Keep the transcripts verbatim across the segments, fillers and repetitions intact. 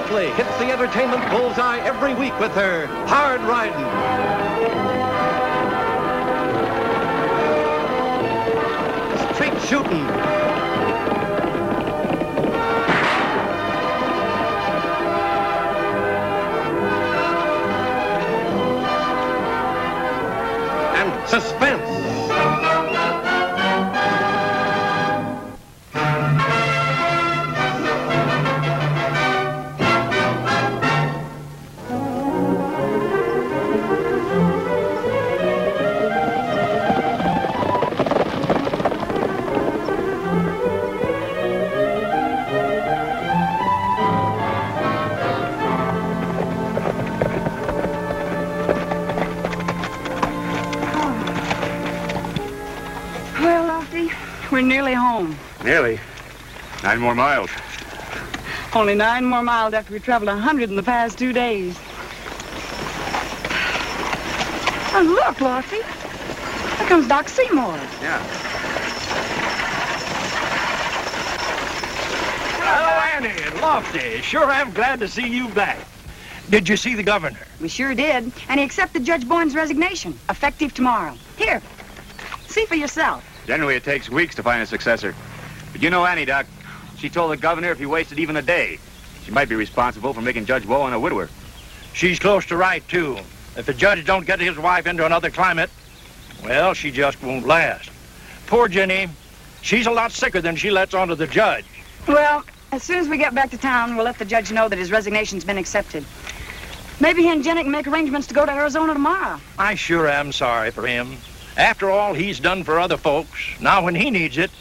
Oakley hits the entertainment bullseye every week with her Hard Riding. Straight Shooting. And Suspense. We're nearly home. Nearly? Nine more miles. Only nine more miles after we traveled a hundred in the past two days. And oh, look, Lottie. Here comes Doc Seymour. Yeah. Hello, Annie and Lofty. Sure, I'm glad to see you back. Did you see the governor? We sure did. And he accepted Judge Boyne's resignation, effective tomorrow. Here, see for yourself. Generally, it takes weeks to find a successor. But you know Annie, Doc. She told the governor if he wasted even a day, she might be responsible for making Judge Bowen a widower. She's close to right, too. If the judge don't get his wife into another climate, well, she just won't last. Poor Jenny. She's a lot sicker than she lets on to the judge. Well, as soon as we get back to town, we'll let the judge know that his resignation's been accepted. Maybe he and Jenny can make arrangements to go to Arizona tomorrow. I sure am sorry for him. After all he's done for other folks, now when he needs it,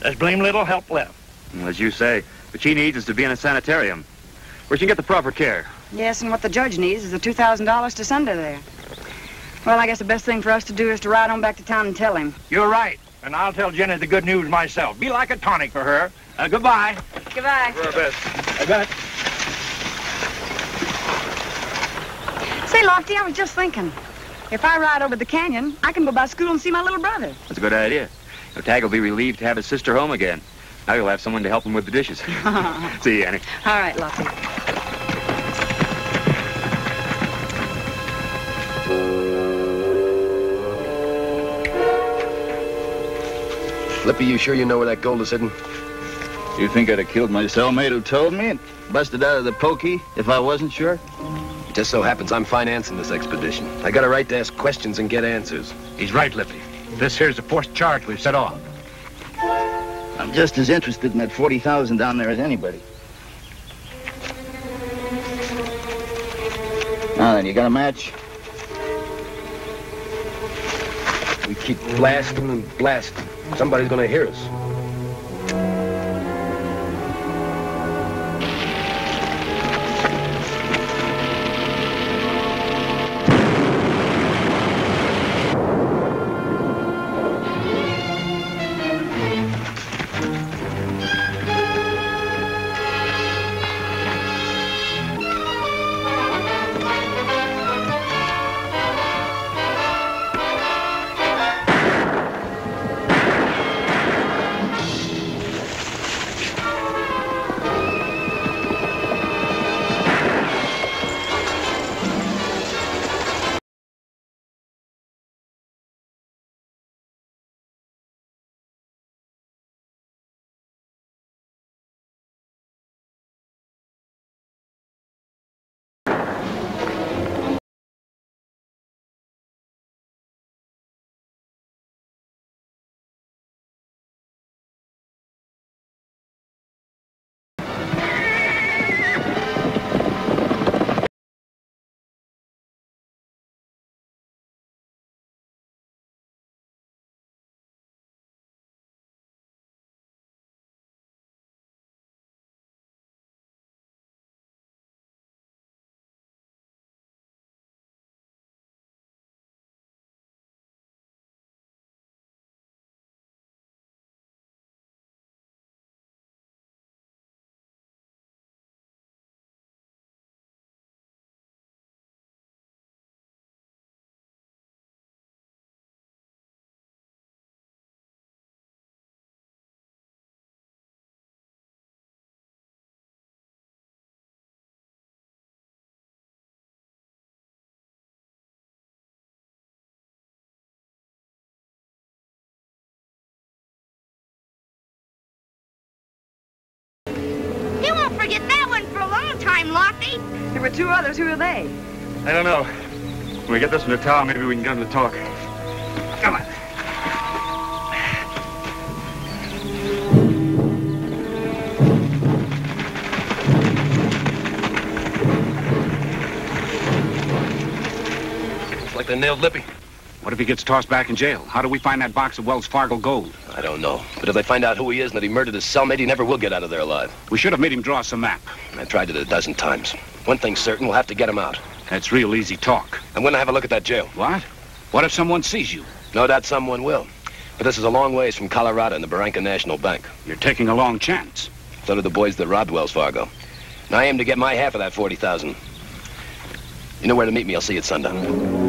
there's blame little help left. As you say, what she needs is to be in a sanitarium, where she can get the proper care. Yes, and what the judge needs is the two thousand dollars to send her there. Well, I guess the best thing for us to do is to ride on back to town and tell him. You're right, and I'll tell Jenny the good news myself. Be like a tonic for her. Uh, goodbye. Goodbye. For our best. I got it. Say, Lofty, I was just thinking. If I ride over the canyon, I can go by school and see my little brother. That's a good idea. Now, Tag will be relieved to have his sister home again. Now you'll have someone to help him with the dishes. See you, Annie. All right, Lottie. Lippy, you sure you know where that gold is hidden? You think I'd have killed my cellmate who told me and busted out of the pokey if I wasn't sure? Just so happens I'm financing this expedition. I got a right to ask questions and get answers. He's right, Lippy. This here's the fourth charge we've set off. I'm just as interested in that forty thousand down there as anybody. Now then, you got a match? We keep blasting and blasting. Somebody's gonna hear us. forget that one for a long time, Lofty. There were two others. Who are they? I don't know. When we get this one to town, maybe we can get them to talk. Come on. They nailed Lippy. What if he gets tossed back in jail? How do we find that box of Wells Fargo gold? I don't know. But if they find out who he is and that he murdered his cellmate, he never will get out of there alive. We should have made him draw us a map. I tried it a dozen times. One thing's certain, we'll have to get him out. That's real easy talk. I'm going to have a look at that jail. What? What if someone sees you? No doubt someone will. But this is a long ways from Colorado and the Barranca National Bank. You're taking a long chance. So do the boys that robbed Wells Fargo. And I aim to get my half of that forty thousand. You know where to meet me. I'll see you at sundown.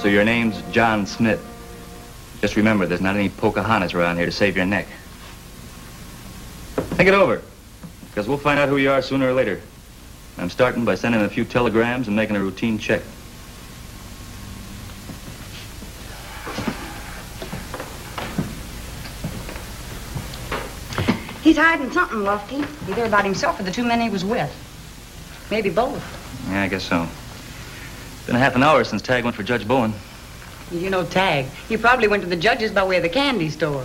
So your name's John Smith. Just remember, there's not any Pocahontas around here to save your neck. Think it over, because we'll find out who you are sooner or later. I'm starting by sending a few telegrams and making a routine check. He's hiding something, Lofty. Either about himself or the two men he was with. Maybe both. Yeah, I guess so. Been a half an hour since Tag went for Judge Bowen. You know Tag. He probably went to the judge's by way of the candy store.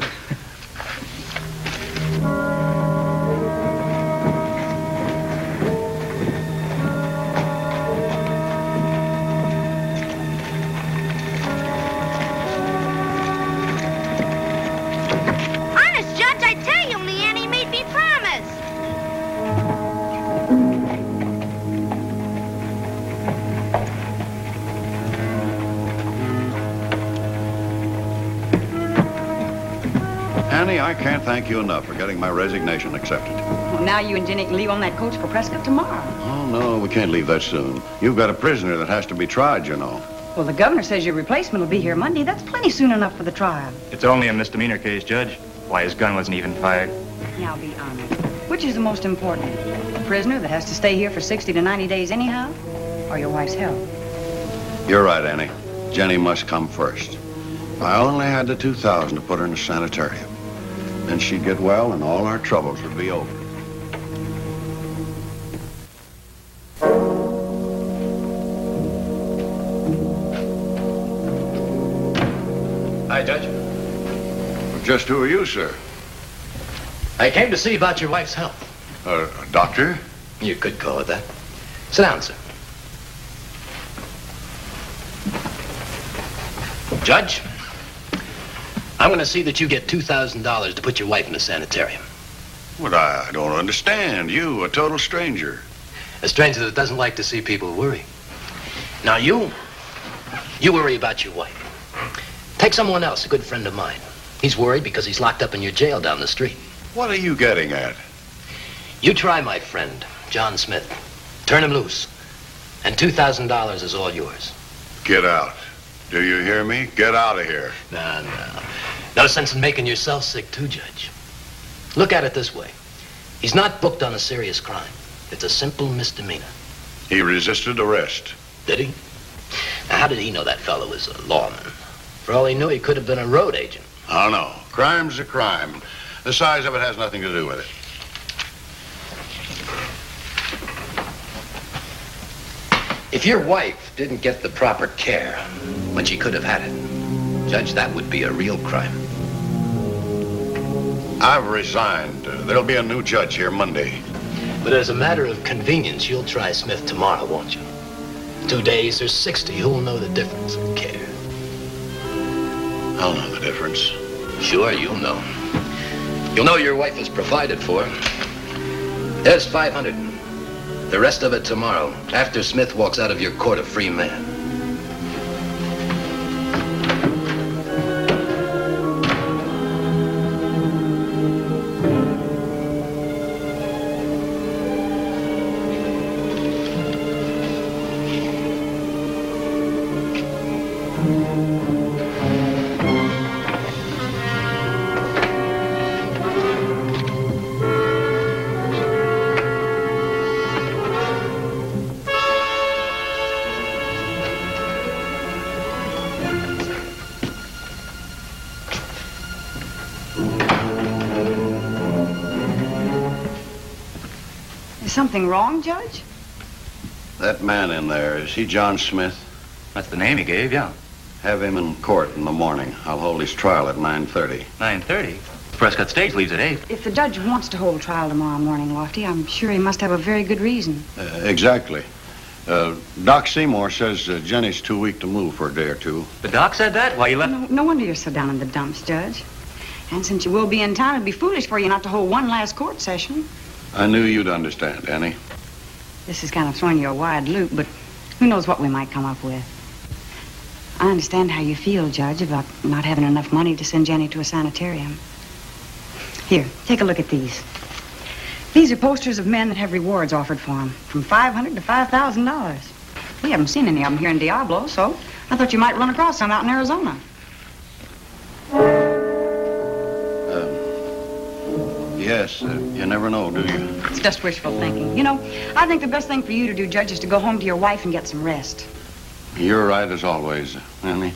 Honest, Judge, I tell you, Leanne, he made me promise. Annie, I can't thank you enough for getting my resignation accepted. Well, now you and Jenny can leave on that coach for Prescott tomorrow. Oh, no, we can't leave that soon. You've got a prisoner that has to be tried, you know. Well, the governor says your replacement will be here Monday. That's plenty soon enough for the trial. It's only a misdemeanor case, Judge. Why, his gun wasn't even fired. Now, be honest. Which is the most important? A prisoner that has to stay here for sixty to ninety days anyhow? Or your wife's health? You're right, Annie. Jenny must come first. I only had the two thousand to put her in a sanitarium. Then she'd get well, and all our troubles would be over. Hi, Judge. Well, just who are you, sir? I came to see about your wife's health. Uh, a doctor? You could call it that. Sit down, sir. Judge? I'm going to see that you get two thousand dollars to put your wife in a sanitarium. Well, I don't understand. You, a total stranger. A stranger that doesn't like to see people worry. Now, you, you worry about your wife. Take someone else, a good friend of mine. He's worried because he's locked up in your jail down the street. What are you getting at? You try my friend, John Smith. Turn him loose, and two thousand dollars is all yours. Get out. Do you hear me? Get out of here. No, no. No sense in making yourself sick, too, Judge. Look at it this way. He's not booked on a serious crime. It's a simple misdemeanor. He resisted arrest. Did he? Now, how did he know that fellow was a lawman? For all he knew, he could have been a road agent. Oh, no. Crime's a crime. The size of it has nothing to do with it. If your wife didn't get the proper care when she could have had it, Judge, that would be a real crime. I've resigned. Uh, there'll be a new judge here Monday. But as a matter of convenience, you'll try Smith tomorrow, won't you? Two days or sixty, who'll know the difference in care? I'll know the difference. Sure, you'll know. You'll know your wife is provided for. There's five hundred. The rest of it tomorrow, after Smith walks out of your court a free man. Is something wrong, Judge? That man in there, is he John Smith? That's the name he gave, yeah. Have him in court in the morning. I'll hold his trial at nine thirty. nine thirty? Prescott Stage leaves at eight. If the judge wants to hold trial tomorrow morning, Lofty, I'm sure he must have a very good reason. Uh, exactly. Uh, Doc Seymour says uh, Jenny's too weak to move for a day or two. The doc said that? Why, you left... No, no wonder you're so down in the dumps, Judge. And since you will be in town, it'd be foolish for you not to hold one last court session. I knew you'd understand, Annie. This is kind of throwing you a wide loop, but who knows what we might come up with. I understand how you feel, Judge, about not having enough money to send Jenny to a sanitarium. Here, take a look at these. These are posters of men that have rewards offered for them, from five hundred dollars to five thousand dollars. We haven't seen any of them here in Diablo, so I thought you might run across some out in Arizona. Uh, yes, uh, you never know, do you? It's just wishful thinking. You know, I think the best thing for you to do, Judge, is to go home to your wife and get some rest. You're right, as always, Annie.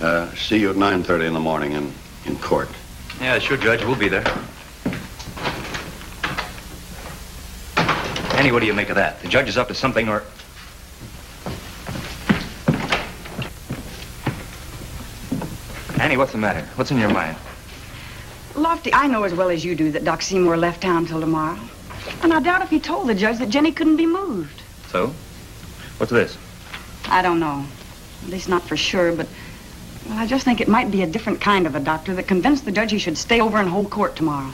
Uh, see you at nine thirty in the morning in, in court. Yeah, sure, Judge. We'll be there. Annie, what do you make of that? The judge is up to something or... Annie, what's the matter? What's in your mind? Lofty, I know as well as you do that Doc Seymour left town till tomorrow. And I doubt if he told the judge that Jenny couldn't be moved. So? What's this? I don't know. At least not for sure, but... Well, I just think it might be a different kind of a doctor that convinced the judge he should stay over and hold court tomorrow.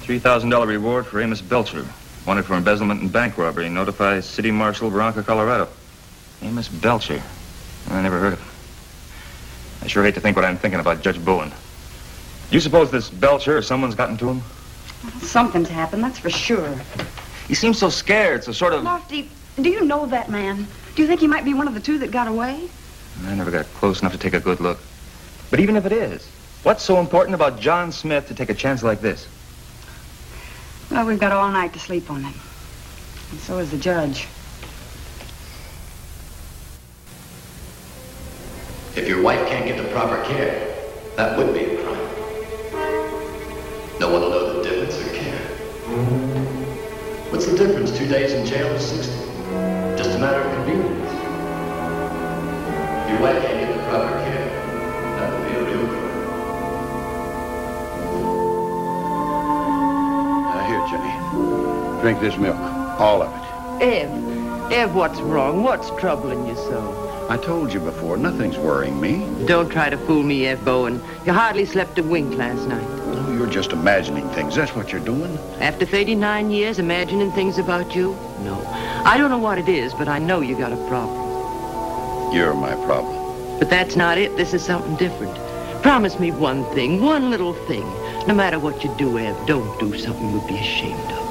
three thousand dollar reward for Amos Belcher, wanted for embezzlement and bank robbery, notifies City Marshal, Barranca, Colorado. Amos Belcher. I never heard of him. I sure hate to think what I'm thinking about Judge Bowen. You suppose this Belcher or someone's gotten to him? Well, something's happened, that's for sure. He seems so scared, so sort of... Lofty, do you know that man? Do you think he might be one of the two that got away? I never got close enough to take a good look. But even if it is, what's so important about John Smith to take a chance like this? Well, we've got all night to sleep on it. And so is the judge. If your wife can't get the proper care, that would be a crime. No one will know the difference or care. What's the difference? Two days in jail or sixty? Just a matter of convenience. Your wife can't get the proper care. That would be a real crime. Now, here, Jenny. Drink this milk. All of it. Ev. Ev, what's wrong? What's troubling you so? I told you before, nothing's worrying me. Don't try to fool me, Ev Bowen. You hardly slept a wink last night. Oh, you're just imagining things. That's what you're doing. After thirty-nine years, imagining things about you? No. I don't know what it is, but I know you got a problem. You're my problem. But that's not it. This is something different. Promise me one thing, one little thing. No matter what you do, Ev, don't do something you'll be ashamed of.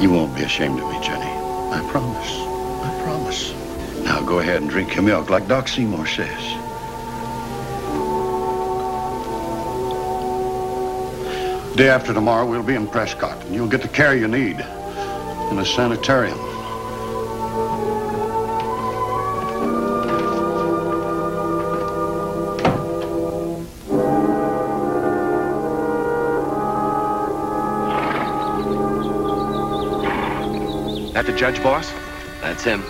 You won't be ashamed of me, Jenny. I promise. I promise. Now go ahead and drink your milk like Doc Seymour says. Day after tomorrow, we'll be in Prescott, and you'll get the care you need in a sanitarium. That the judge, boss? That's him.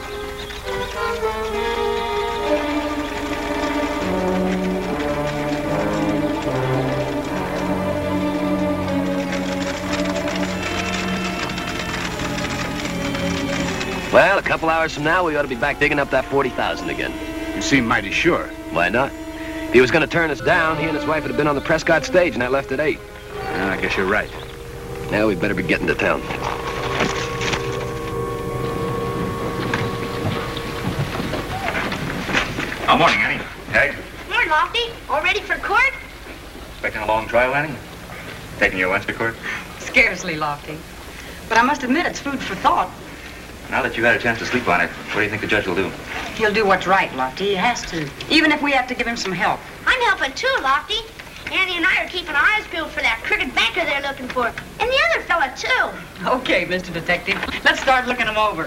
Well, a couple hours from now, we ought to be back digging up that forty thousand again. You seem mighty sure. Why not? If he was going to turn us down, he and his wife would have been on the Prescott stage, and I left at eight. Well, I guess you're right. Now we'd better be getting to town. Oh, morning, Annie. Hey. Morning, Lofty. All ready for court? Expecting a long trial, Annie? Taking your lunch to court? Scarcely, Lofty. But I must admit, it's food for thought. Now that you've had a chance to sleep on it, what do you think the judge will do? He'll do what's right, Lofty. He has to. Even if we have to give him some help. I'm helping too, Lofty. Annie and I are keeping our eyes peeled for that crooked banker they're looking for. And the other fella, too. Okay, Mister Detective. Let's start looking them over.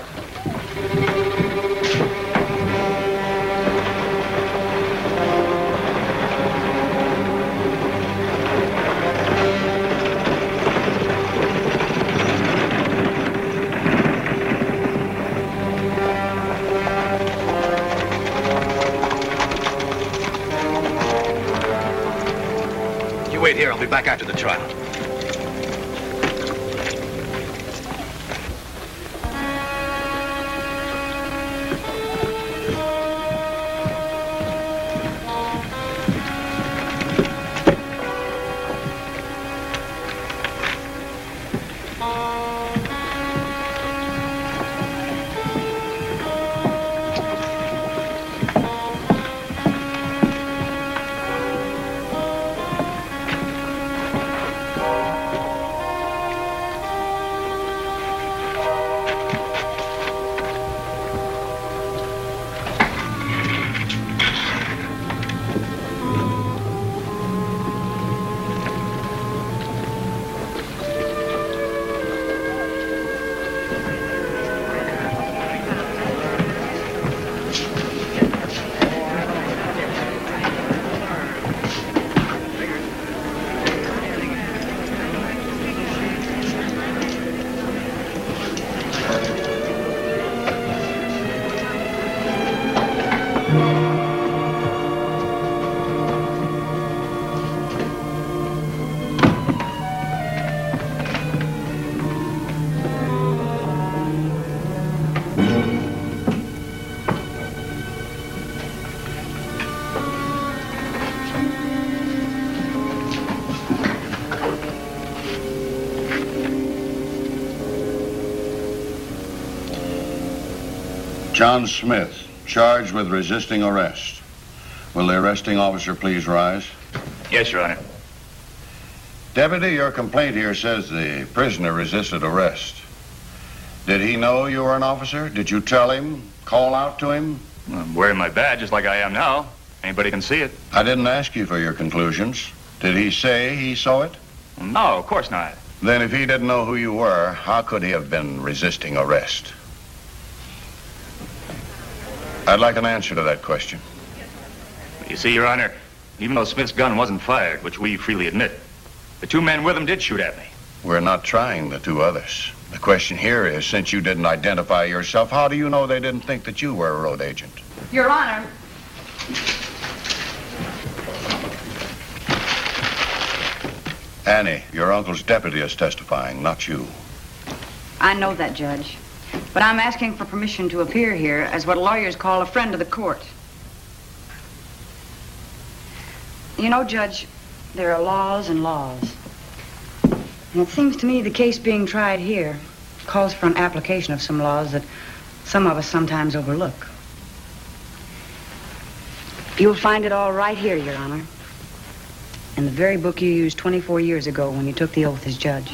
wait here. I'll be back after the trial. John Smith, charged with resisting arrest. Will the arresting officer please rise? Yes, Your Honor. Deputy, your complaint here says the prisoner resisted arrest. Did he know you were an officer? Did you tell him? Call out to him? I'm wearing my badge just like I am now. Anybody can see it. I didn't ask you for your conclusions. Did he say he saw it? No, of course not. Then if he didn't know who you were, how could he have been resisting arrest? I'd like an answer to that question. You see, Your Honor, even though Smith's gun wasn't fired, which we freely admit, the two men with him did shoot at me. We're not trying the two others. The question here is, since you didn't identify yourself, how do you know they didn't think that you were a road agent? Your Honor. Annie, your uncle's deputy is testifying, not you. I know that, Judge. But I'm asking for permission to appear here as what lawyers call a friend of the court. You know, Judge, there are laws and laws. And it seems to me the case being tried here calls for an application of some laws that some of us sometimes overlook. You'll find it all right here, Your Honor. In the very book you used twenty-four years ago when you took the oath as judge.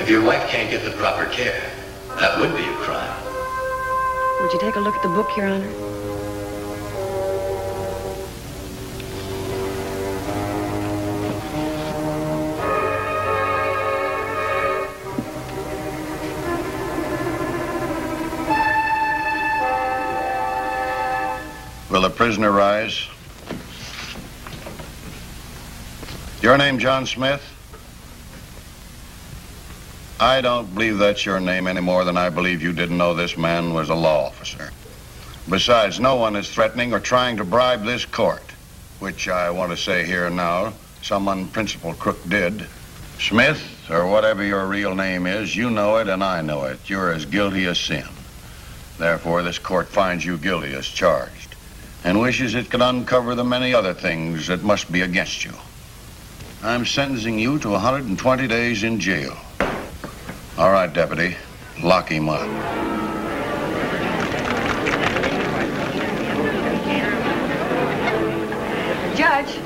If your wife can't get the proper care, that would be a crime. Would you take a look at the book, Your Honor? Will the prisoner rise? Your name, John Smith? I don't believe that's your name any more than I believe you didn't know this man was a law officer. Besides, no one is threatening or trying to bribe this court, which I want to say here now, some unprincipled crook did. Smith, or whatever your real name is, you know it and I know it. You're as guilty as sin. Therefore, this court finds you guilty as charged and wishes it could uncover the many other things that must be against you. I'm sentencing you to one hundred twenty days in jail. All right, Deputy, lock him up. Judge.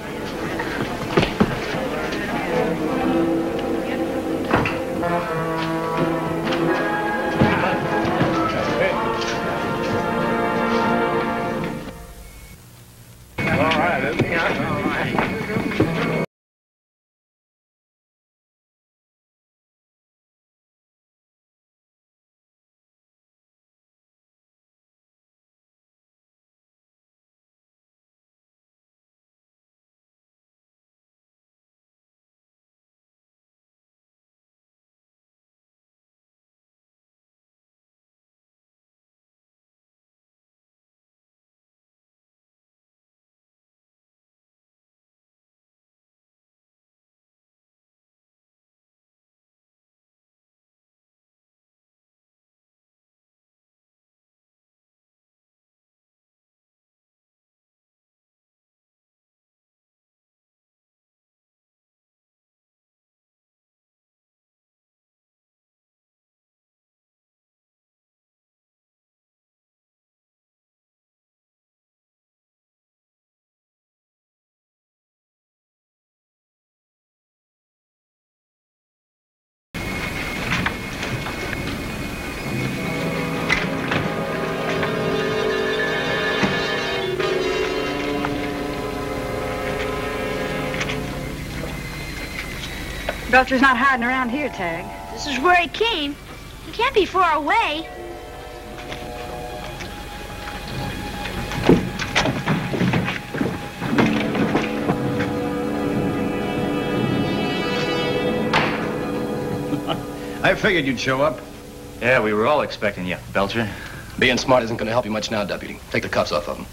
Belcher's not hiding around here, Tag. This is where he came. He can't be far away. I figured you'd show up. Yeah, we were all expecting you, Belcher. Being smart isn't going to help you much now, Deputy. Take the cuffs off of him.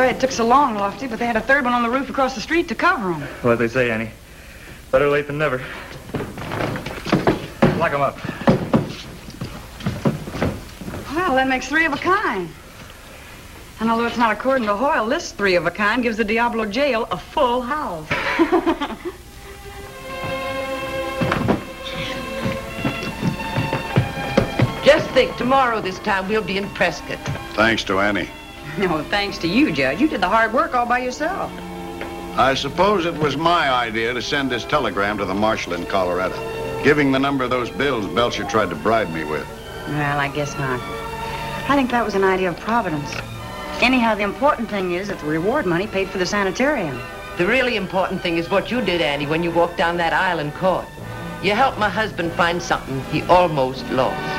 It took so long, Lofty, but they had a third one on the roof across the street to cover them. What'd they say, Annie? Better late than never. Lock them up. Well, that makes three of a kind. And although it's not according to Hoyle, this three of a kind gives the Diablo jail a full house. Just think, tomorrow this time we'll be in Prescott. Thanks to Annie. No, thanks to you, Judge. You did the hard work all by yourself. I suppose it was my idea to send this telegram to the marshal in Colorado, giving the number of those bills Belcher tried to bribe me with. Well, I guess not. I think that was an idea of Providence. Anyhow, the important thing is that the reward money paid for the sanitarium. The really important thing is what you did, Annie, when you walked down that aisle in court. You helped my husband find something he almost lost.